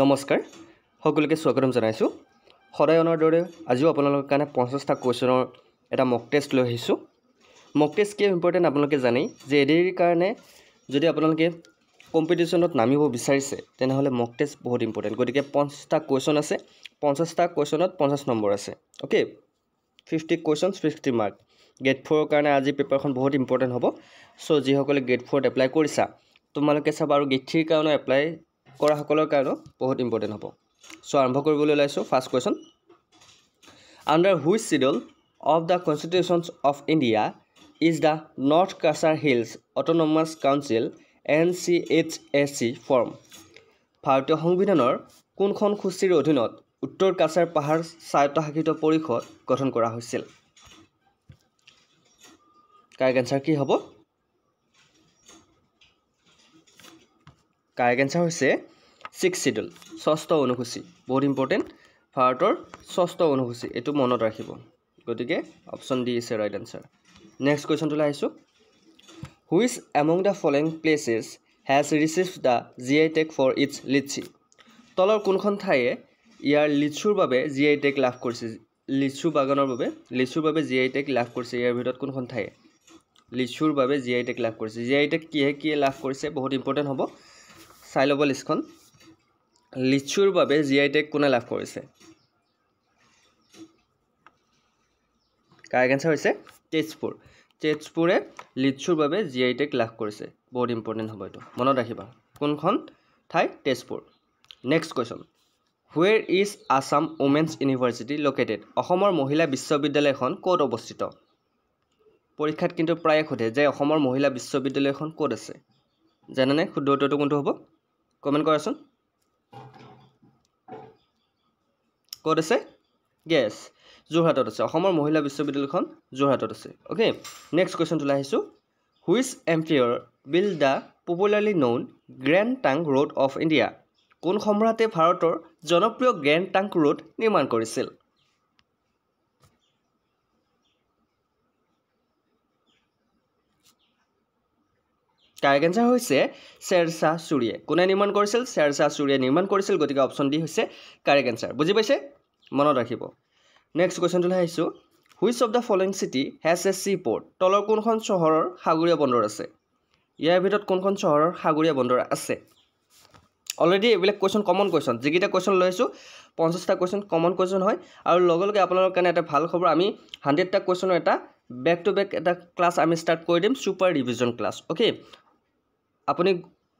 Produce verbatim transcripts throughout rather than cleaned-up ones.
নমস্কাৰ সকলোকে স্বাগতম জানাইছো। সদায় অনৰ দৰে আজিও আপোনালোকৰ কাৰণে পঞ্চাছটা কোৱেশ্যনৰ এটা মক টেষ্ট লৈ আহিছো। মক টেষ্ট কি ইম্পৰ্টেণ্ট আপোনালোকে জানেই যে এডিৰ কাৰণে যদি আপোনালোকে কম্পিটিশ্যনত নামিব বিচাৰিছে তেনেহ'লে মক টেষ্ট বহুত ইম্পৰ্টেণ্ট। গতিকে পঞ্চাছটা কোৱেশ্যন আছে, পঞ্চাছটা কোৱেশ্যনত পঞ্চাছ নম্বৰ আছে। Okay, fifty questions fifty mark. Grade ফ'ৰৰ কাৰণে আজি পেপাৰখন বহুত ইম্পৰ্টেণ্ট হ'ব। চ' যিসকলে গ্ৰেড ফ'ৰত এপ্লাই কৰিছা তোমালোকে চাবা, আৰু গ্ৰেড থ্ৰীৰ কাৰণে এপ্লাই কৰাসকলৰ কাৰণেও বহুত ইম্পৰ্টেণ্ট হ'ব। চ' আৰম্ভ কৰিবলৈ ওলাইছোঁ। First question, under which schedule of the constitutions of India is the North Cachar Hills autonomous council N C H A C form. ভাৰতীয় সংবিধানৰ কোনখন সূচীৰ অধীনত উত্তৰ কাছাৰ পাহাৰ স্বায়ত্তশাসিত পৰিষদ গঠন কৰা হৈছিল? কাৰেক্ট এনচাৰ কি হ'ব? কাৰেক্ট এনচাৰ হৈছে ছিক্স চিডুল, ষষ্ঠ অনুসূচী। বহুত ইম্পৰ্টেণ্ট, ভাৰতৰ ষষ্ঠ অনুসূচী, এইটো মনত ৰাখিব। গতিকে option D is a right answer. Next কুৱেশ্যনটোলৈ আহিছোঁ। Which among the following places has received the G I tag for its litchi. তলৰ কোনখন ঠায়ে ইয়াৰ লিচুৰ বাবে জি আই টেগ লাভ কৰিছে? লিচু বাগানৰ বাবে, লিচুৰ বাবে জি আই টেগ লাভ কৰিছে। ইয়াৰ ভিতৰত কোনখন ঠায়ে লিচুৰ বাবে জি আই টেগ লাভ কৰিছে? জি আই টেগ কিহে কিহে লাভ কৰিছে বহুত ইম্পৰ্টেণ্ট হ'ব। চাই ল'ব লিষ্টখন। লিচুৰ বাবে জি আই টেগ কোনে লাভ কৰিছে? কাৰেক্ট এনচাৰ হৈছে তেজপুৰ। তেজপুৰে লিচুৰ বাবে জি আই টেগ লাভ কৰিছে। বহুত ইম্পৰ্টেণ্ট হ'ব, এইটো মনত ৰাখিবা। কোনখন ঠাই? Tezpur. Next question, where is Assam women's university located. অসমৰ মহিলা বিশ্ববিদ্যালয়খন ক'ত অৱস্থিত? পৰীক্ষাত কিন্তু প্ৰায়ে সোধে যে অসমৰ মহিলা বিশ্ববিদ্যালয়খন ক'ত আছে, জানেনে? শুদ্ধ উত্তৰটো কোনটো হ'ব? কমেণ্ট কৰাচোন, ক'ত আছে? গেছ, যোৰহাটত আছে। অসমৰ মহিলা বিশ্ববিদ্যালয়খন যোৰহাটত আছে। অ'কে, নেক্সট কুৱেশ্যনটোলৈ আহিছোঁ। Which empire build the popularly known grand trunk road of India. কোন সম্ৰাটে ভাৰতৰ জনপ্ৰিয় গ্ৰেণ্ড টাংক ৰোড নিৰ্মাণ কৰিছিল? কাৰেক্ট এনচাৰ হৈছে শ্বেৰশ্বাহ চুৰিয়ে। কোনে নিৰ্মাণ কৰিছিল? শ্বেৰশ্বাহ চুৰিয়ে নিৰ্মাণ কৰিছিল। গতিকে অপশ্যন ডি হৈছে কাৰেক্ট এনচাৰ। বুজি পাইছে, মনত ৰাখিব। নেক্সট কুৱেশ্যনটোলৈ আহিছোঁ। Which of the following city has a sea port. তলৰ কোনখন চহৰৰ সাগৰীয় বন্দৰ আছে? ইয়াৰ ভিতৰত কোনখন চহৰৰ সাগৰীয় বন্দৰ আছে? অলৰেডি এইবিলাক কুৱেশ্যন কমন কুৱেশ্যন। যিকেইটা কুৱেশ্যন লৈ আহিছোঁ পঞ্চাছটা কুৱেশ্যন কমন কুৱেশ্যন হয়। আৰু লগে লগে আপোনালোকৰ কাৰণে এটা ভাল খবৰ, আমি হাণ্ড্ৰেডটা কুৱেশ্যনৰ এটা বেক টু বেক এটা ক্লাছ আমি ষ্টাৰ্ট কৰি দিম, ছুপাৰ ৰিভিজন ক্লাছ। অ'কে, আপুনি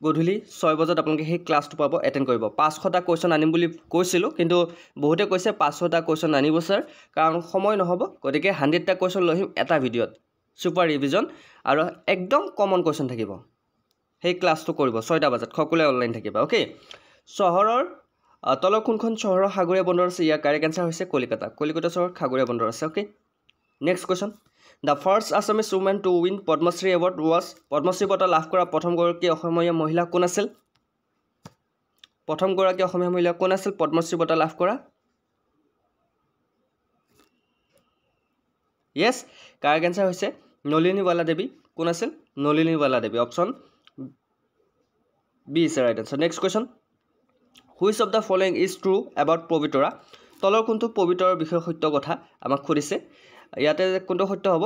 গধূলি ছয় বজাত আপোনালোকে সেই ক্লাছটো পাব, এটেণ্ড কৰিব। পাঁচশটা কুৱেশ্যন আনিম বুলি কৈছিলোঁ, কিন্তু বহুতে কৈছে পাঁচশটা কুৱেশ্যন আনিব ছাৰ, কাৰণ সময় নহ'ব। গতিকে হাণ্ড্ৰেডটা কুৱেশ্যন লৈ আহিম এটা ভিডিঅ'ত, ছুপাৰ ৰিভিজন, আৰু একদম কমন কুৱেশ্যন থাকিব। সেই ক্লাছটো কৰিব ছয়টা বজাত, সকলোৱে অনলাইন থাকিবা। অ'কে, চহৰৰ তলৰ কোনখন চহৰৰ সাগৰীয় বন্দৰ আছে? ইয়াৰ কাৰেক্ট এনচাৰ হৈছে কলিকতা। কলিকতা চহৰ সাগৰীয় বন্দৰ আছে। Okay, next question, the first Assamese women to win Padmashri award was. Padmashri বঁটা লাভ কৰা প্ৰথমগৰাকী অসমীয়া মহিলা কোন আছিল? প্ৰথমগৰাকী অসমীয়া মহিলা কোন আছিল পদ্মশ্ৰী বঁটা লাভ কৰা? য়েছ, কাৰেক্ট এনচাৰ হৈছে নলিনীবালা দেৱী। কোন আছিল? Nalinibala Devi. Option B is right answer. Next question, which of the following is true about Pobitora. তলৰ কোনটো পবিতৰাৰ বিষয়ে সত্য কথা আমাক সুধিছে, ইয়াতে কোনটো সত্য হ'ব?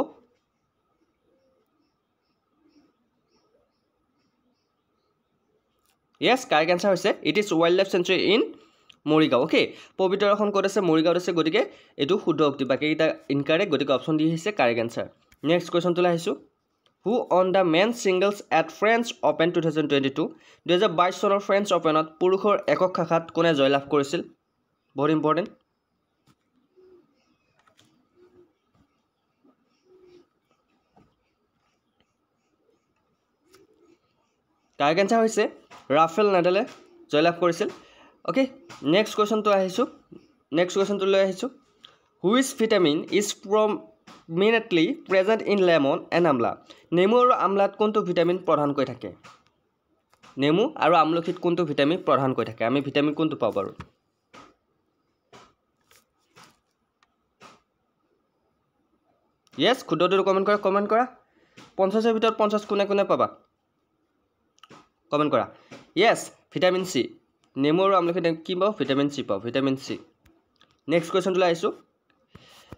য়েছ, কাৰেক্ট এনচাৰ হৈছে it is wild life sanctuary in Morigaon. Okay, পবিতৰাখন ক'ত আছে? মৰিগাঁৱত আছে। গতিকে এইটো শুদ্ধ উক্তি, বাকীকেইটা ইনকাৰেক্ট। গতিকে অপশ্যন ডি হৈছে কাৰেক্ট এনচাৰ। নেক্সট কুৱেশ্যনটোলৈ আহিছোঁ। Who won the men singles at French open two thousand twenty two দুহেজাৰ বাইছ চনৰ ফ্ৰেন্স অ'পেনত পুৰুষৰ একক শাখাত কোনে জয়লাভ কৰিছিল? বহুত ইম্পৰ্টেণ্ট। কাৰেক্ট এনচাৰ হৈছে ৰাফেল নাডালে জয়লাভ কৰিছিল। অ'কে, নেক্সট কুৱেশ্যনটো আহিছোঁ নেক্সট কুৱেশ্যনটো লৈ আহিছোঁ। Which vitamin is from mainly present in lemon and amla. নেমু আৰু আমলাত কোনটো ভিটামিন প্ৰধানকৈ থাকে? নেমু আৰু আমলখিত কোনটো ভিটামিন প্ৰধানকৈ থাকে? আমি ভিটামিন কোনটো পাওঁ বাৰু? য়েছ, শুদ্ধটো কমেণ্ট কৰা, কমেণ্ট কৰা। পঞ্চাছৰ ভিতৰত পঞ্চাছ কোনে কোনে পাবা? কমেণ্ট কৰা। Yes, vitamin C. নেমু আৰু আমলখি কি পাওঁ, ভিটামিন চি পাওঁ, ভিটামিন চি। নেক্সট কুৱেশ্যনটোলৈ আহিছোঁ।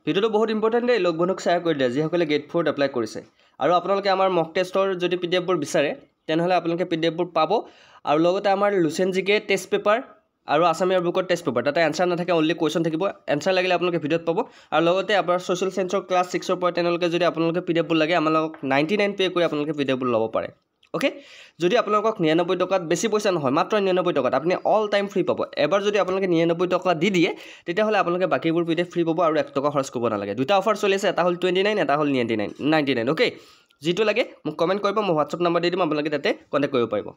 ভিডিঅ'টো বহুত ইম্পৰ্টেণ্ট দেই, লগ বন্ধুক শ্বেয়াৰ কৰি দিয়া যিসকলে গেট ফ'ৰত এপ্লাই কৰিছে। আৰু আপোনালোকে আমাৰ মক টেষ্টৰ যদি পি ডি এফবোৰ বিচাৰে তেনেহ'লে আপোনালোকে পি ডি এফবোৰ পাব। আৰু লগতে আমাৰ লুচেন জিকে টেষ্ট পেপাৰ আৰু আছামী আৰু বুকৰ টেষ্ট পেপাৰ, তাতে এনচাৰ নাথাকে, অনলি কুৱেশ্যন থাকিব। এনচাৰ লাগিলে আপোনালোকে ভিডিঅ'ত পাব। আৰু লগতে আপোনাৰ ছ'চিয়েল ছায়েন্সৰ ক্লাছ ছিক্সৰ পৰা তেনেহ'লে যদি আপোনালোকে পি ডি এফবোৰ লাগে, আমালোকক নাইণ্টি নাইন পে' কৰি আপোনালোকে পি ডি এফবোৰ ল'ব পাৰে। অ'কে, যদি আপোনালোকক নিৰানব্বৈ টকাত, বেছি পইচা নহয়, মাত্ৰ নিৰানব্বৈ টকাত আপুনি অল টাইম ফ্ৰী পাব। এবাৰ যদি আপোনালোকে নিৰানব্বৈ টকা দি দিয়ে তেতিয়াহ'লে আপোনালোকে বাকীবোৰ পি ডি এফ ফ্ৰী পাব আৰু এক টকা খৰচ কৰিব নালাগে। দুটা অফাৰ চলি আছে, এটা হ'ল টুৱেণ্টি নাইন, এটা হ'ল ninety nine ninety nine okay, যিটো লাগে মোক কমেণ্ট কৰিব, মই হোৱাটছআপ নাম্বাৰ দি দিম, আপোনালোকে তাতে কণ্টেক্ট কৰিব পাৰিব।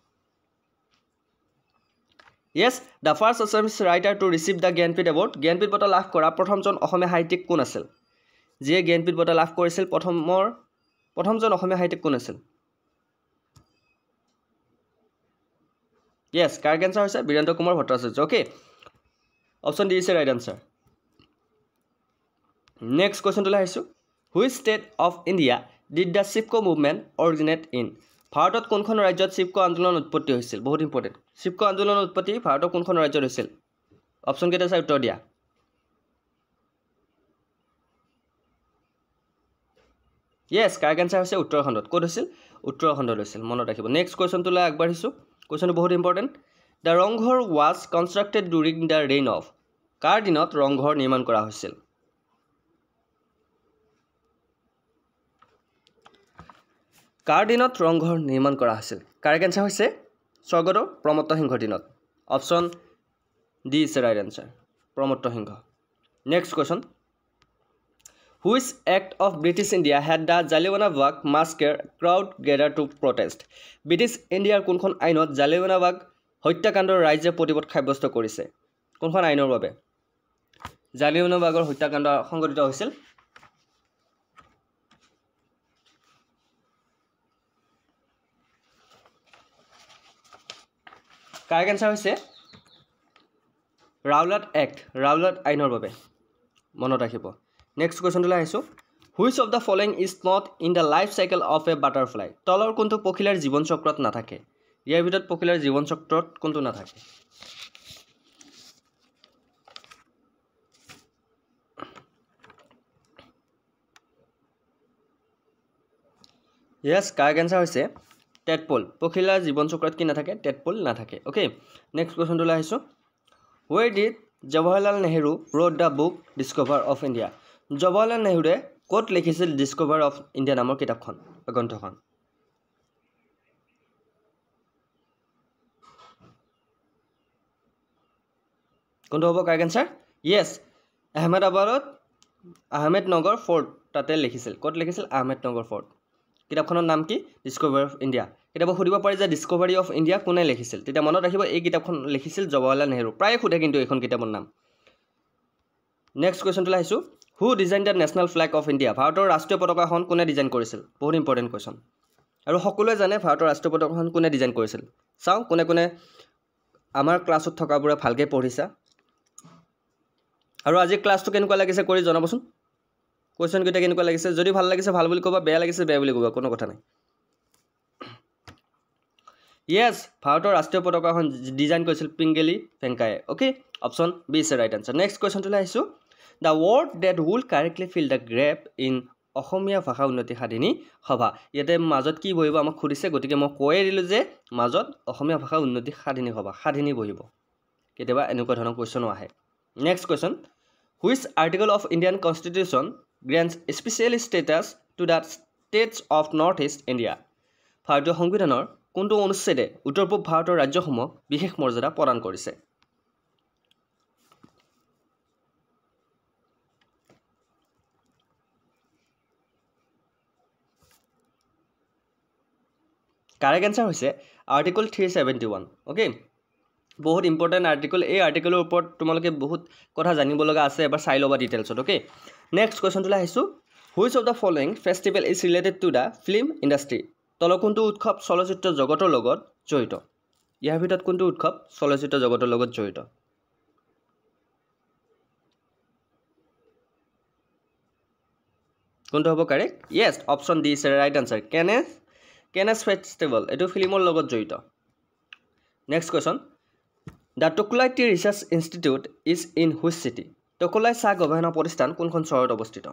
Yes, the first Assamese writer to receive the Jnanpith award, Jnanpith বঁটা লাভ কৰা প্ৰথমজন অসমীয়া সাহিত্যিক কোন আছিল? যিয়ে জ্ঞানপীঠ বঁটা লাভ কৰিছিল প্ৰথমৰ প্ৰথমজন অসমীয়া সাহিত্যিক কোন আছিল? ইয়েছ, কাৰেক্ট এনচাৰ হৈছে Birendra Kumar Bhattacharya. Okay, option D হৈছে ৰাইট এনচাৰ। নেক্সট কুৱেশ্যনটোলৈ আহিছোঁ। Which state of India did the Chipko movement originate in, ভাৰতত কোনখন ৰাজ্যত চিপকো আন্দোলন উৎপত্তি হৈছিল? বহুত ইম্পৰ্টেণ্ট, চিপকো আন্দোলনৰ উৎপত্তি ভাৰতৰ কোনখন ৰাজ্যত হৈছিল? অপশ্যন কেইটা চাই উত্তৰ দিয়া। ইয়েছ, কাৰেক্ট এনচাৰ হৈছে উত্তৰাখণ্ডত। ক'ত হৈছিল? উত্তৰাখণ্ডত হৈছিল, মনত ৰাখিব। নেক্সট কুৱেশ্যনটোলৈ আগবাঢ়িছোঁ। কুৱেশ্যনটো বহুত important. The Rang Ghar was constructed during the reign of, কাৰ দিনত ৰংঘৰ নিৰ্মাণ কৰা হৈছিল? কাৰ দিনত ৰংঘৰ নিৰ্মাণ কৰা হৈছিল? কাৰেক্ট এনচাৰ হৈছে স্বৰ্গদেউ প্ৰমত্ত সিংহৰ দিনত। Option D is right answer, Pramatta Singha. Next question. Which act of British India head the Jallianwala Bagh massacre crowd gather to protest, British ইণ্ডিয়াৰ কোনখন আইনত জালিৱানাবাগ হত্যাকাণ্ডৰ ৰাইজে প্ৰতিবাদ সাব্যস্ত কৰিছে? কোনখন আইনৰ বাবে জালিৱানাবাগৰ হত্যাকাণ্ড সংঘটিত হৈছিল? কাৰেক্ট এনচাৰ হৈছে ৰাওলাট এক্ট, ৰাওলাট আইনৰ বাবে, মনত ৰাখিব। নেক্সট কুৱেশ্যনটোলৈ আহিছোঁ। Which of the following is not in the life cycle of a butterfly, তলৰ কোনটো পখিলাৰ জীৱন চক্ৰত নাথাকে? ইয়াৰ ভিতৰত পখিলাৰ জীৱন চক্ৰত কোনটো নাথাকে? ইয়েছ, কাৰেক্ট এনচাৰ হৈছে টেটপল, পখিলাৰ জীৱন চক্ৰত কি নাথাকে? টেটপল নাথাকে। অ'কে, নেক্সট কুৱেশ্যনটোলৈ আহিছোঁ। Where did Jawaharlal Nehru wrote the book discover of India, Jawaharlal নেহৰুৱে ক'ত লিখিছিল ডিস্কভাৰ অফ ইণ্ডিয়া নামৰ কিতাপখন, গ্ৰন্থখন? কোনটো হ'ব কাৰেক্ট এনচাৰ? ইয়েছ, আহমেদাবাদত আহমেদনগৰ ফৰ্ট, তাতে লিখিছিল। ক'ত লিখিছিল? আহমেদনগৰ ফৰ্ট। কিতাপখনৰ নাম কি? Discovery of India. কেতিয়াবা সুধিব পাৰি যে ডিস্কভাৰী অফ ইণ্ডিয়া কোনে লিখিছিল, তেতিয়া মনত ৰাখিব এই কিতাপখন লিখিছিল জৱাহৰলাল নেহৰু। প্ৰায়ে সোধে কিন্তু এইখন কিতাপৰ নাম। নেক্সট কুৱেশ্যনটোলৈ আহিছোঁ। Who design the national flag of India, ভাৰতৰ ৰাষ্ট্ৰীয় পতাকাখন কোনে ডিজাইন কৰিছিল? বহুত ইম্পৰ্টেণ্ট কুৱেশ্যন, আৰু সকলোৱে জানে ভাৰতৰ ৰাষ্ট্ৰীয় পতাকাখন কোনে ডিজাইন কৰিছিল। চাওঁ কোনে কোনে আমাৰ ক্লাছত থকাবোৰে ভালকৈ পঢ়িছা, আৰু আজিৰ ক্লাছটো কেনেকুৱা লাগিছে কৰি জনাবচোন। কুৱেশ্যনকেইটা কেনেকুৱা লাগিছে? যদি ভাল লাগিছে ভাল বুলি ক'বা, বেয়া লাগিছে বেয়া বুলি ক'বা, কোনো কথা নাই। ইয়েছ, ভাৰতৰ ৰাষ্ট্ৰীয় পতাকাখন ডিজাইন কৰিছিল পিংগেলি ভেংকায়ে। Okay, option B is right answer. Next কুৱেশ্যনটোলৈ আহিছোঁ। The word that will correctly fill the gap in Asamiya Bhasha Unnati সাধিনী সভা, ইয়াতে মাজত কি বহিব আমাক সুধিছে, গতিকে মই কৈয়ে দিলোঁ যে মাজত অসমীয়া ভাষা উন্নতি সাধিনী সভা, সাধিনী বহিব। কেতিয়াবা এনেকুৱা ধৰণৰ কুৱেশ্যনো আহে। Next question. Which article of Indian constitution grants special status to the states of north east India, ভাৰতীয় সংবিধানৰ কোনটো অনুচ্ছেদে উত্তৰ পূব ভাৰতৰ ৰাজ্যসমূহক বিশেষ মৰ্যাদা প্ৰদান কৰিছে? কাৰেক্ট এনচাৰ হৈছে article three seventy one. Okay, বহুত ইম্পৰ্টেণ্ট আৰ্টিকল, এই আৰ্টিকলৰ ওপৰত তোমালোকে বহুত কথা জানিব লগা আছে, এবাৰ চাই ল'বা ডিটেইলছত। অ'কে, নেক্সট কুৱেশ্যনটোলৈ আহিছোঁ। Which of the following festival is related to the film industry, তলৰ কোনটো উৎসৱ চলচ্চিত্ৰ জগতৰ লগত জড়িত? ইয়াৰ ভিতৰত কোনটো উৎসৱ চলচ্চিত্ৰ জগতৰ লগত জড়িত? কোনটো হ'ব correct? Yes, option D is right answer, Cannes Cannes festival, এইটো ফিল্মৰ লগত জড়িত। Next question. The Tocklai tea research institute is in which city? Tocklai চাহ গৱেষণা প্ৰতিষ্ঠান কোনখন চহৰত অৱস্থিত?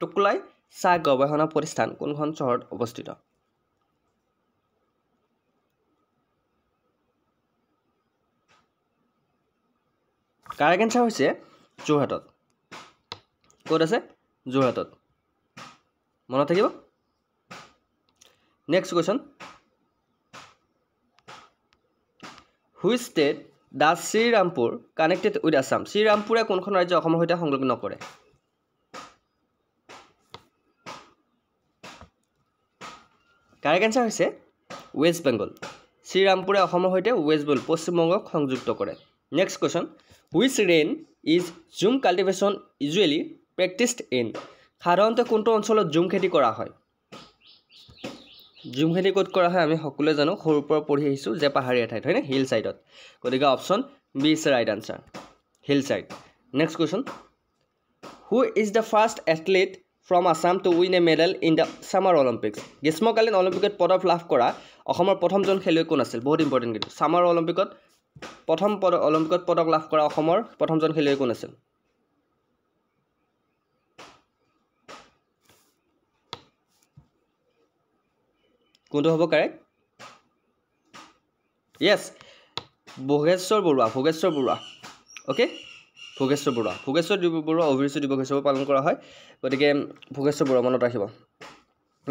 টকলাই চাহ গৱেষণা প্ৰতিষ্ঠান কোনখন চহৰত অৱস্থিত? কাৰেক্ট এনচাৰ হৈছে যোৰহাটত। ক'ত আছে? যোৰহাটত। মনত থাকিব। Next question, which state the Srirampur connected with Assam? শ্ৰীৰামপুৰে কোনখন ৰাজ্য অসমৰ সৈতে সংলগ্ন কৰে? কাৰেক্ট এনচাৰ হৈছে ৱেষ্ট বেংগল। শ্ৰীৰামপুৰে অসমৰ সৈতে ৱেষ্ট বেংগল পশ্চিমবংগক সংযুক্ত কৰে। Next question, which region is jhum cultivation usually প্ৰেক্টিছড in? সাধাৰণতে কোনটো অঞ্চলত জুম খেতি কৰা হয়? জুম খেতি ক'ত কৰা হয় আমি সকলোৱে জানো, সৰুৰ পৰা পঢ়ি আহিছোঁ যে পাহাৰীয়া ঠাইত, হয়নে? হিল ছাইডত। গতিকে option B is right answer, hill side. Next question, who is the first athlete from Assam to win a medal in the summer Olympics? গ্ৰীষ্মকালীন অলিম্পিকত পদক লাভ কৰা অসমৰ প্ৰথমজন খেলুৱৈ কোন আছিল? বহুত ইম্পৰ্টেণ্ট কিন্তু, ছামাৰ অলিম্পিকত প্ৰথম পদ অলিম্পিকত পদক লাভ কৰা অসমৰ প্ৰথমজন খেলুৱৈ কোন আছিল? কোনটো হ'ব correct? Yes, Bhogeswar Baruah. Bhogeswar Baruah, okay, Bhogeswar Baruah. Bhogeswar Baruah অভিৰুচি দিৱস হিচাপে পালন কৰা হয়, গতিকে ভোগেশ্বৰ বৰুৱা মনত ৰাখিব।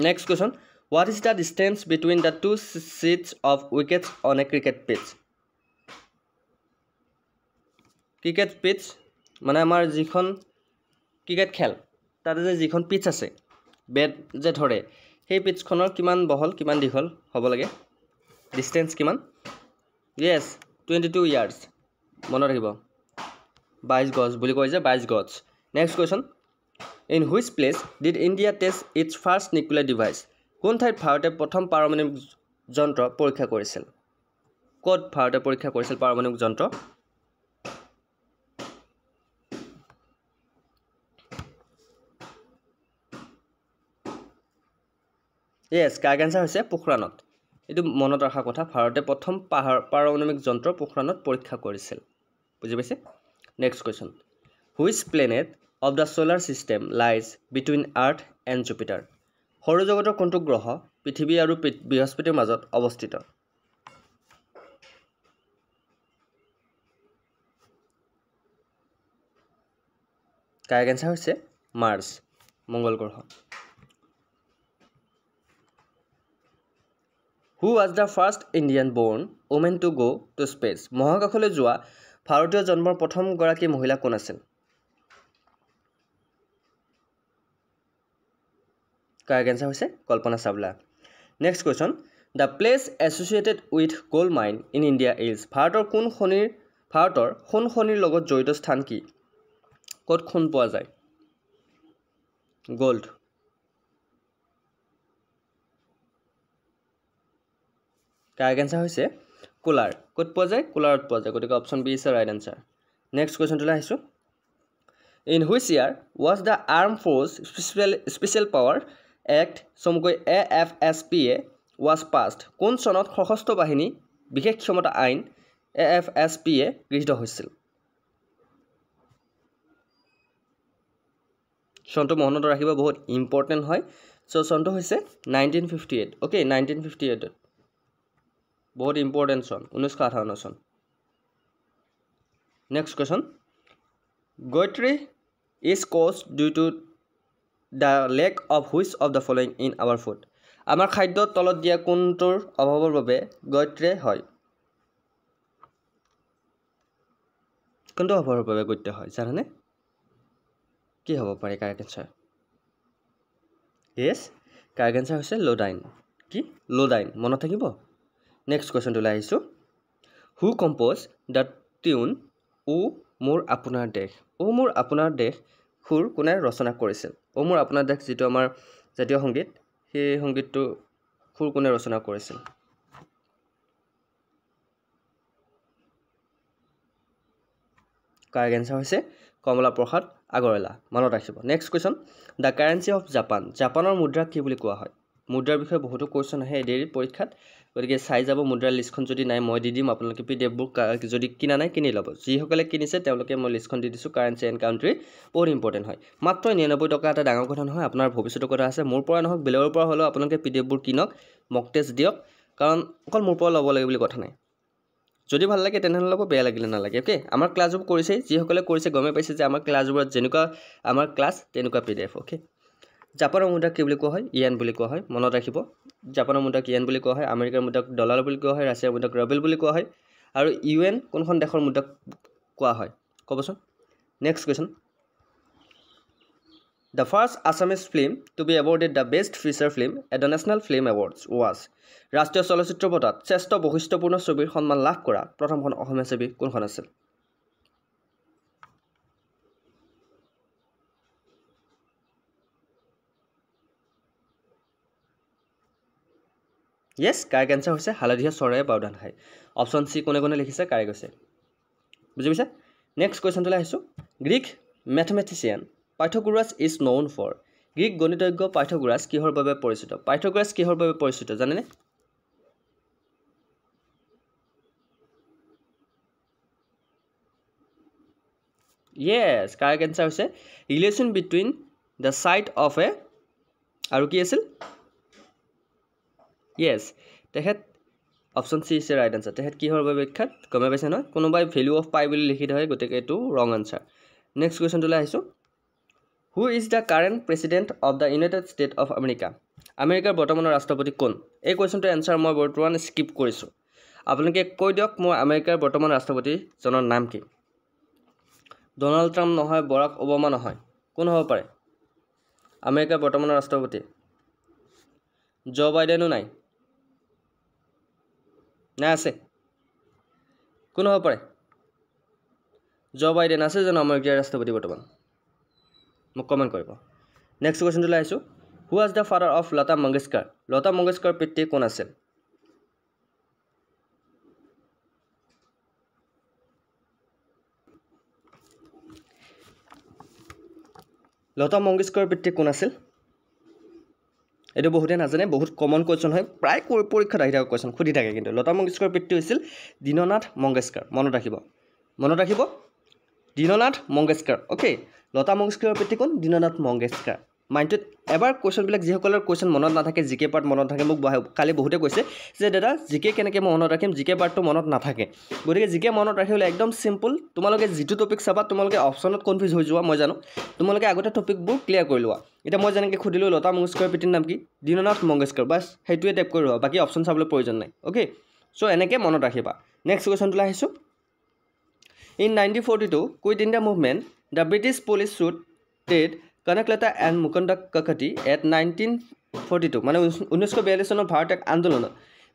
Next question, what is the distance between the two sets of wickets on a cricket pitch? Cricket pitch মানে আমাৰ যিখন ক্ৰিকেট খেল তাতে যে যিখন পিটছ আছে, বেট যে ধৰে, সেই পিটছখনৰ কিমান বহল, কিমান দীঘল হ'ব লাগে? ডিষ্টেঞ্চ কিমান? য়েছ, টুৱেণ্টি টু ইয়াৰ্ছ মনত ৰাখিব, বাইছ গজ বুলি কয় যে, বাইছ গজ। Next question, in which place did India test its first nuclear device? কোন ঠাইত ভাৰতে প্ৰথম পাৰমাণৱিক যন্ত্ৰ পৰীক্ষা কৰিছিল? ক'ত ভাৰতে পৰীক্ষা কৰিছিল পাৰমাণৱিক যন্ত্ৰ? য়েছ, কাৰেক্ট এনচাৰ হৈছে পোখৰাণত। এইটো মনত ৰখা কথা, ভাৰতে প্ৰথম পাহাৰ পাৰমাণৱিক যন্ত্ৰ পোখৰাণত পৰীক্ষা কৰিছিল, বুজি পাইছে? Next question, which planet of the solar system lies between earth and Jupiter? সৌৰজগতৰ কোনটো গ্ৰহ পৃথিৱী আৰু বৃহস্পতিৰ মাজত অৱস্থিত? কাৰেক্ট এনচাৰ হৈছে মাৰ্চ, মংগল গ্ৰহ। Who was the first Indian born women to go' to space? মহাকাশলৈ যোৱা ভাৰতীয় জন্মৰ প্ৰথমগৰাকী মহিলা কোন আছিল? কাৰেক্ট এনচাৰ হৈছে Kalpana Chawla. Next question, the place associated with gold mine in India is? ভাৰতৰ কোন খনিৰ ভাৰতৰ সোণ খনিৰ লগত জড়িত স্থান কি? ক'ত সোণ পোৱা যায়? গ'ল্ড। কাৰেক্ট এনচাৰ হৈছে কোলাৰ। ক'ত পোৱা যায়? কোলাৰত পোৱা যায়, গতিকে option B is right answer. Next কুৱেশ্যনটোলৈ আহিছোঁ, in which year was the arm force special special power act চমুকৈ A F S P A was passed? কোন চনত সশস্ত্ৰ বাহিনী বিশেষ ক্ষমতা আইন A F S P A গৃহীত হৈছিল? চনটো মনত ৰাখিব, বহুত ইম্পৰ্টেণ্ট হয়। চ' চনটো হৈছে nineteen fifty eight okay nineteen fifty এইটত বহুত ইম্পৰ্টেণ্ট চন, ঊনৈছশ আঠাৱন্ন চন। Next question, goitre is caused due to the lack of which of the following in our food? আমাৰ খাদ্যত তলত দিয়া কোনটোৰ অভাৱৰ বাবে গয়ত্ৰী হয়? কোনটো অভাৱৰ বাবে গয়ত্ৰী হয় জানেনে? কি হ'ব পাৰে correct answer? Yes, correct answer হৈছে লোডাইন। কি? লোডাইন মনত থাকিব। নেক্সট কুৱেশ্যনটোলৈ আহিছোঁ, হু কম্প'জ দ্য টিউন ও মোৰ আপোনাৰ দেশ? ও মোৰ আপোনাৰ দেশ সুৰ কোনে ৰচনা কৰিছিল? ও মোৰ আপোনাৰ দেশ যিটো আমাৰ জাতীয় সংগীত, সেই সংগীতটো সুৰ কোনে ৰচনা কৰিছিল? কাৰেক্ট এনচাৰ হৈছে কমলা প্ৰসাদ আগৰৱালা, মনত ৰাখিব। Next question, the currency of Japan? জাপানৰ মুদ্ৰা কি বুলি কোৱা হয়? মুদ্ৰাৰ বিষয়ে বহুতো কোয়েশন আহে এডিএডিৰ পৰীক্ষাত, গতিকে চাই যাব মুদ্ৰাৰ লিষ্টখন, যদি নাই মই দি দিম আপোনালোকে পিডিএফবোৰ, যদি কিনা নাই কিনি ল'ব। যিসকলে কিনিছে তেওঁলোকে মই লিষ্টখন দি দিছোঁ। কাৰেঞ্চি এণ্ড কাউণ্ট্ৰি বহুত ইম্পৰ্টেণ্ট হয়। মাত্ৰ নিৰানব্বৈ টকা এটা ডাঙৰ কথা নহয়, আপোনাৰ ভৱিষ্যতৰ কথা আছে। মোৰ পৰা নহওক বেলেগৰ পৰা হ'লেও আপোনালোকে পিডিএফবোৰ কিনক, মক টেষ্ট দিয়ক, কাৰণ অকল মোৰ পৰা ল'ব লাগে বুলি কথা নাই। যদি ভাল লাগে তেনেহ'লে ল'ব, বেয়া লাগিলে নালাগে। অ'কে, আমাৰ ক্লাছবোৰ কৰিছে, যিসকলে কৰিছে গমেই পাইছে যে আমাৰ ক্লাছবোৰত যেনেকুৱা আমাৰ ক্লাছ তেনেকুৱা পিডিএফ। অ'কে, জাপানৰ মুদ্ৰাক কি বুলি কোৱা হয়? ইয়ান বুলি কোৱা হয়, মনত ৰাখিব। জাপানৰ মুদ্ৰাক ইয়ান বুলি কোৱা হয়, আমেৰিকাৰ মুদ্ৰাক ডলাৰ বুলি কোৱা হয়, ৰাছিয়াৰ মুদ্ৰাক ৰাবেল বুলি কোৱা হয়, আৰু ইউ এন কোনখন দেশৰ মুদ্ৰাক কোৱা হয় ক'বচোন। Next question, the first Assamese film to be awarded the best feature film at the national film awards was. ৰাষ্ট্ৰীয় চলচ্চিত্ৰ বঁটাত শ্ৰেষ্ঠ বৈশিষ্ট্যপূৰ্ণ ছবিৰ সন্মান লাভ কৰা প্ৰথমখন অসমীয়া ছবি কোনখন আছিল? ইয়েছ, কাৰেক্ট এনচাৰ হৈছে হালধীয়া চৰায়ে বাওধান খায়। অপশ্যন চি কোনে কোনে লিখিছে কাৰেক্ট হৈছে, বুজি পাইছে। নেক্সট কুৱেশ্যনটোলৈ আহিছোঁ। Greek mathematician Pythagoras is known for. Greek গণিতজ্ঞ পাইথাগোৰাছ কিহৰ বাবে পৰিচিত? পাইথাগোৰাছ কিহৰ বাবে পৰিচিত জানেনে? ইয়েছ, কাৰেক্ট এনচাৰ হৈছে relation between the side of a আৰু কি আছিল? ইয়েছ, তেখেত option C is a right answer. তেখেত কিহৰ বাবে বিখ্যাত গমে পাইছে নহয়? কোনোবাই ভেলু অফ পাই বুলি লিখি থয়, গতিকে এইটো ৰং এনচাৰ। নেক্সট কুৱেশ্যনটোলৈ আহিছোঁ। Who is the current president of the United State of America. আমেৰিকাৰ বৰ্তমানৰ ৰাষ্ট্ৰপতি কোন? এই কুৱেশ্যনটোৰ এনচাৰ মই বৰ্তমান স্কিপ কৰিছোঁ। আপোনালোকে কৈ দিয়ক মোৰ আমেৰিকাৰ বৰ্তমান ৰাষ্ট্ৰপতিজনৰ নাম কি? ডনাল্ড ট্ৰাম্প নহয়, বৰাক ওবামা নহয়, কোন হ'ব পাৰে আমেৰিকাৰ বৰ্তমানৰ ৰাষ্ট্ৰপতি? জ' বাইডেনো নাই, নাই আছে, কোন হ'ব পাৰে? জ' বাইডেন আছে জানো আমেৰিকাৰ ৰাষ্ট্ৰপতি বৰ্তমান? মোক কমেণ্ট কৰিব। নেক্সট কুৱেশ্যনটোলৈ আহিছোঁ। Who was the father of Lata Mangeshkar. Lata মংগেশকাৰৰ পিতৃ কোন আছিল? লতা মংগেশকাৰৰ পিতৃ কোন আছিল? এইটো বহুতে নাজানে, বহুত কমন কুৱেশ্যন হয়, প্ৰায় পৰীক্ষাত আহি থকা কুৱেশ্যন, সুধি থাকে। কিন্তু লতা মংগেশকাৰৰ পিতৃ হৈছিল দীননাথ মংগেশকাৰ, মনত ৰাখিব, মনত ৰাখিব দীননাথ মংগেশকাৰ। অ'কে, লতা মংগেশকাৰৰ পিতৃ কোন? দীননাথ মংগেশকাৰ। মাইণ্ডটোত এবাৰ কুৱেশ্যনবিলাক, যিসকলৰ কুৱেশ্যন মনত নাথাকে, জি কে পাৰ্ট মনত থাকে, মোক কালি বহুতে কৈছে যে দাদা জি কে কেনেকৈ মনত ৰাখিম, জি কে পাৰ্টটো মনত নাথাকে। গতিকে জি কে মনত ৰাখিবলৈ একদম চিম্পল, তোমালোকে যিটো টপিক চাবা তোমালোকে অপশ্যনত কনফিউজ হৈ যোৱা মই জানো, তোমালোকে আগতে টপিকবোৰ ক্লিয়াৰ কৰি লোৱা। এতিয়া মই যেনেকৈ সুধিলোঁ লতা মংগেশকাৰৰ পিতৃৰ নাম কি? দীননাথ মংগেশকাৰ, বাছ সেইটোৱে টাইপ কৰি লোৱা, বাকী অপশ্যন চাবলৈ প্ৰয়োজন নাই। অ'কে, চ' এনেকৈ মনত ৰাখিবা। নেক্সট কুৱেশ্যনটোলৈ আহিছোঁ। In nineteen forty two quit India movement the British police shoot dead Kanaklata and Mukunda Kakati at nineteen forty two. মানে ঊনৈছশ বিয়াল্লিছ চনৰ ভাৰত ত্যাগ আন্দোলনত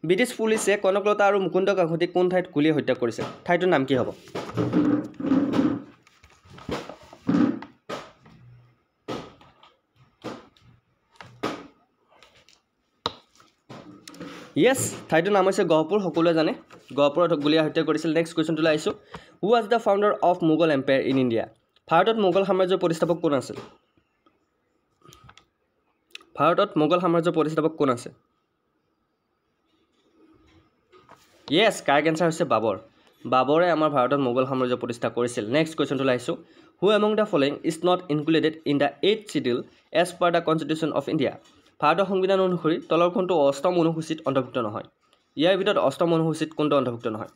ব্ৰিটিছ পুলিচে কনকলতা আৰু মুকুন্দ কাকতি কোন ঠাইত গুলীয়ে হত্যা কৰিছিল? ঠাইটোৰ নাম কি হ'ব? ইয়েছ, ঠাইটোৰ নাম হৈছে গহপুৰ, সকলোৱে জানে গহপুৰত গুলীয়ে হত্যা কৰিছিল। নেক্সট কুৱেশ্যনটোলৈ আহিছোঁ। Who was the founder of Mughal empire in India. ভাৰতত মোগল সাম্ৰাজ্যৰ প্ৰতিষ্ঠাপক কোন আছিল? ভাৰতত মোগল সাম্ৰাজ্যৰ প্ৰতিষ্ঠাপক কোন আছে? ইয়েছ, কাৰেক্ট এনচাৰ হৈছে বাবৰ। বাবৰে আমাৰ ভাৰতত মোগল সাম্ৰাজ্য প্ৰতিষ্ঠা কৰিছিল। নেক্সট কুৱেশ্যনটোলৈ আহিছোঁ। Who among the following is not included in the eight schedule as per the constitution of India. ভাৰতৰ সংবিধান অনুসৰি তলৰ কোনটো অষ্টম অনুসূচীত অন্তৰ্ভুক্ত নহয়? ইয়াৰ ভিতৰত অষ্টম অনুসূচীত কোনটো অন্তৰ্ভুক্ত নহয়?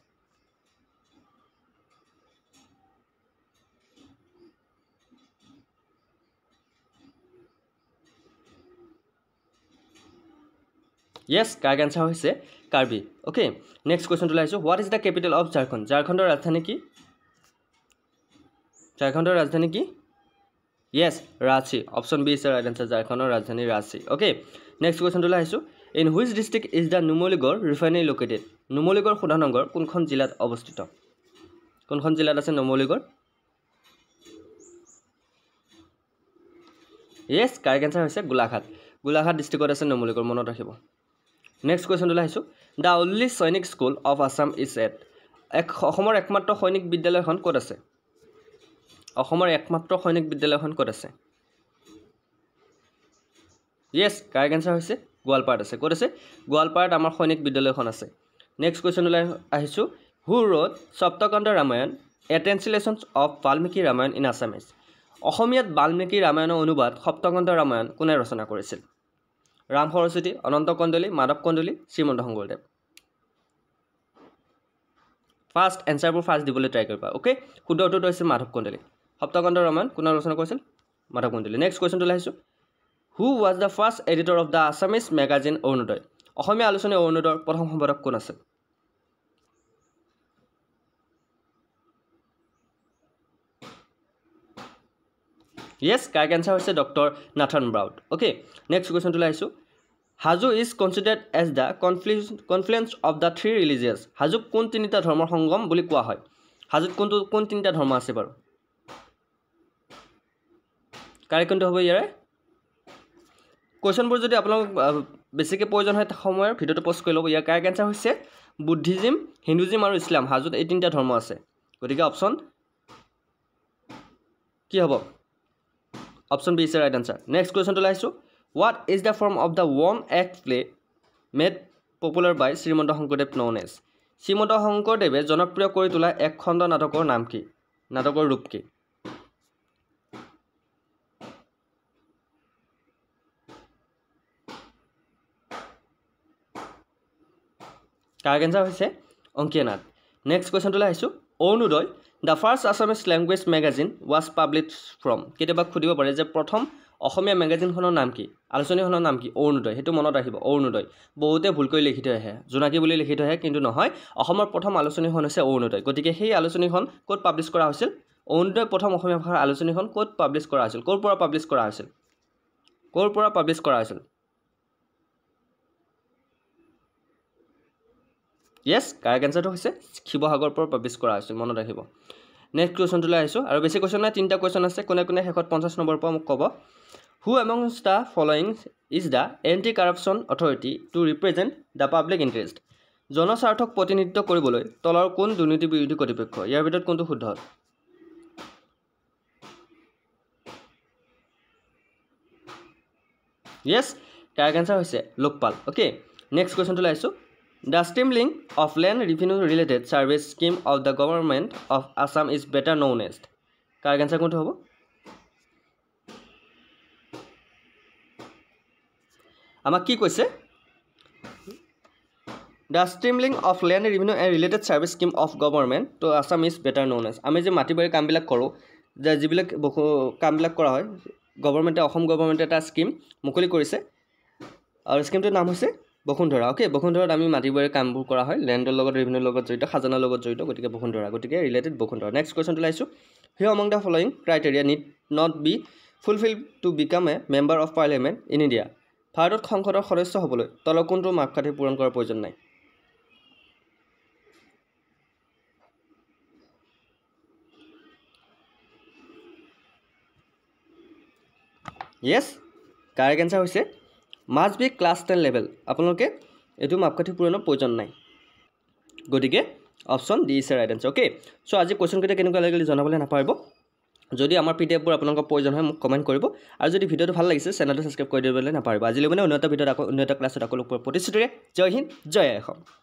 ইয়েছ, কাৰেক্ট এনচাৰ হৈছে কাৰ্বি। অ'কে, নেক্সট কুৱেশ্যনটোলৈ আহিছোঁ। What is the capital of Jharkhand. ঝাৰখণ্ডৰ ৰাজধানী কি? ঝাৰখণ্ডৰ ৰাজধানী কি? Yes, Ranchi. Option B is the right answer, ঝাৰখণ্ডৰ ৰাজধানী ৰাঁচী। অ'কে, নেক্সট কুৱেশ্যনটোলৈ আহিছোঁ। In which district is the Numaligarh refinery located. Numaligarh শোধনাগাৰ কোনখন জিলাত অৱস্থিত? কোনখন জিলাত আছে নুমলীগড়? ইয়েছ, কাৰেক্ট এনচাৰ হৈছে গোলাঘাট। গোলাঘাট ডিষ্ট্ৰিক্টত আছে নুমলীগড়, মনত ৰাখিব। নেক্সট কুৱেশ্যনটোলৈ আহিছোঁ। The only Sainik school of Assam is at. এক অসমৰ একমাত্ৰ সৈনিক বিদ্যালয়খন ক'ত আছে? অসমৰ একমাত্ৰ সৈনিক বিদ্যালয়খন ক'ত আছে? ইয়েছ, কাৰেক্ট এনচাৰ হৈছে গোৱালপাৰাত আছে। ক'ত আছে? গোৱালপাৰাত আমাৰ সৈনিক বিদ্যালয়খন আছে। নেক্সট কুৱেশ্যনলৈ আহিছোঁ। Who wrote Saptakanda Ramayana a translation of Valmiki Ramayana in Assamese. অসমীয়াত বাল্মীকি ৰামায়ণৰ অনুবাদ সপ্তকণ্ড ৰামায়ণ কোনে ৰচনা কৰিছিল? ৰাম সৰস্বতী, অনন্ত কণ্ডলী, মাধৱ কণ্ডলী, শ্ৰীমন্ত শংকৰদেৱ। ফাৰ্ষ্ট এনচাৰবোৰ ফাৰ্ষ্ট দিবলৈ ট্ৰাই কৰিবা। অ'কে, শুদ্ধ উত্তৰটো হৈছে মাধৱ কণ্ডলী। সপ্তকণ্ড ৰামায়ণ কোনে ৰচনা কৰিছিল? মাধৱ কণ্ডলী। নেক্সট কুৱেশ্যনটোলৈ আহিছোঁ। Who was the first editor of the Assamese magazine Arunodoi? অসমীয়া আলোচনী অৰুণোদয়ৰ প্ৰথম সম্পাদক কোন আছিল? ইয়েছ, কাৰেক্ট এনচাৰ হৈছে doctor Nathan Brown. Okay, next কুৱেশ্যনটোলৈ আহিছোঁ। Hajo is considered as the confluence confluence of the three religious. হাজোক কোন তিনিটা ধৰ্মৰ সংগম বুলি কোৱা হয়? হাজোত কোনটো কোন তিনিটা ধৰ্ম আছে বাৰু? কাৰেক্ট কোনটো হ'ব ইয়াৰে? কুৱেশ্যনবোৰ যদি আপোনালোক বেছিকৈ প্ৰয়োজন হয় সময়ৰ ভিডিঅ'টো প'ষ্ট কৰি ল'ব। ইয়াৰ কাৰেক্ট এনচাৰ হৈছে বুদ্ধিজিম, হিন্দুজিম আৰু ইছলাম। হাজোত এই তিনিটা ধৰ্ম আছে, গতিকে অপশ্যন কি হ'ব? Option B is the right answer. Next কুৱেশ্যনটোলৈ আহিছোঁ। What is the form of the warm act play made popular by Srimanta Sankardev known as? Srimanta শংকৰদেৱে জনপ্ৰিয় কৰি তোলা এক খণ্ড নাটকৰ নাম কি? নাটকৰ ৰূপ কি? কাৰেক্ট এনচাৰ হৈছে অংকীয়া নাট। নেক্সট কুৱেশ্যনটোলৈ আহিছোঁ। Arunodoi the first Assamese language magazine was publish from? কেতিয়াবা সুধিব পাৰে যে প্ৰথম অসমীয়া মেগাজিনখনৰ নাম কি, আলোচনীখনৰ নাম কি? অৰুণোদয়। সেইটো মনত ৰাখিব, অৰুণোদয়। বহুতে ভুলকৈ লিখি থৈ আহে, জোনাকী বুলি লিখি থৈ আহে, কিন্তু নহয়, অসমৰ প্ৰথম আলোচনীখন হৈছে অৰুণোদয়। গতিকে সেই আলোচনীখন ক'ত পাব্লিছ কৰা হৈছিল? অৰুণোদয় প্ৰথম অসমীয়া ভাষাৰ আলোচনীখন ক'ত পাব্লিছ কৰা হৈছিল? ক'ৰ পৰা পাব্লিছ কৰা হৈছিল? ক'ৰ পৰা পাব্লিছ কৰা হৈছিল? ইয়েছ, কাৰেক্ট এনচাৰটো হৈছে শিৱসাগৰৰ পৰা পাব্লিছ কৰা হৈছিল, মনত ৰাখিব। নেক্সট কুৱেশ্যনটোলৈ আহিছোঁ, আৰু বেছি কুৱেশ্যন নাই, তিনিটা কুৱেশ্যন আছে। কোনে কোনে শেষত পঞ্চাছ নম্বৰ পৰা মোক ক'ব। Who amongst the following is the anti corruption authority to represent the public interest? জনস্বাৰ্থক প্ৰতিনিধিত্ব কৰিবলৈ তলৰ কোন দুৰ্নীতি বিৰোধী কৰ্তৃপক্ষ? ইয়াৰ ভিতৰত কোনটো শুদ্ধ? ইয়েছ, কাৰেক্ট এনচাৰ হৈছে লোকপাল। অ'কে, নেক্সট কুৱেশ্যনটোলৈ আহিছোঁ। The streamlining of land revenue related service scheme of the government of Assam is better known as? Correct answer কোনটো হ'ব? আমাক কি কৈছে? The streamlining of land revenue and related service scheme of government to Assam is better known as. আমি যে মাটি বাৰীৰ কামবিলাক কৰোঁ, যে যিবিলাক কামবিলাক কৰা হয়, গভৰ্ণমেণ্টে, অসম গভৰ্ণমেণ্টে এটা স্কিম মুকলি কৰিছে, আৰু স্কিমটোৰ নাম হৈছে বসুন্ধৰা। অ'কে, বসুন্ধৰাত আমি মাটিবোৰে কামবোৰ কৰা হয়, লেণ্ডৰ লগত, ৰেভিনিউৰ লগত জড়িত, খাজানাৰ লগত জড়িত, গতিকে বসুন্ধৰা, গতিকে ৰিলেটেড বসুন্ধৰা। নেক্সট কুৱেশ্যনটো আহিছোঁ। Who among the following criteria need not be fulfil to become a member of parliament in India? ভাৰতত সংসদৰ সদস্য হ'বলৈ তলৰ কোনটো মাপকাঠি পূৰণ কৰাৰ প্ৰয়োজন নাই? ইয়েছ, কাৰেক্ট এনচাৰ হৈছে must be class ten level. আপোনালোকে এইটো মাপকাঠি পূৰণৰ প্ৰয়োজন নাই, গতিকে option D is the right answer. Okay, so' আজি কুৱেশ্যনকেইটা কেনেকুৱা লাগিলে জনাবলৈ নাপাহৰিব। যদি আমাৰ পি ডি এফবোৰ আপোনালোকৰ প্ৰয়োজন হয় মোক কমেণ্ট কৰিব, আৰু যদি ভিডিঅ'টো ভাল লাগিছে চেনেলটো ছাবস্ক্ৰাইব কৰি দিবলৈ নাপাহৰিব। আজিলৈ মানে অন্য এটা ভিডিঅ'ত আকৌ অন্য এটা ক্লাছত আকৌ লগ পোৱাৰ প্ৰতিশ্ৰুতিৰে জয় হিন্দ, জয় অসম।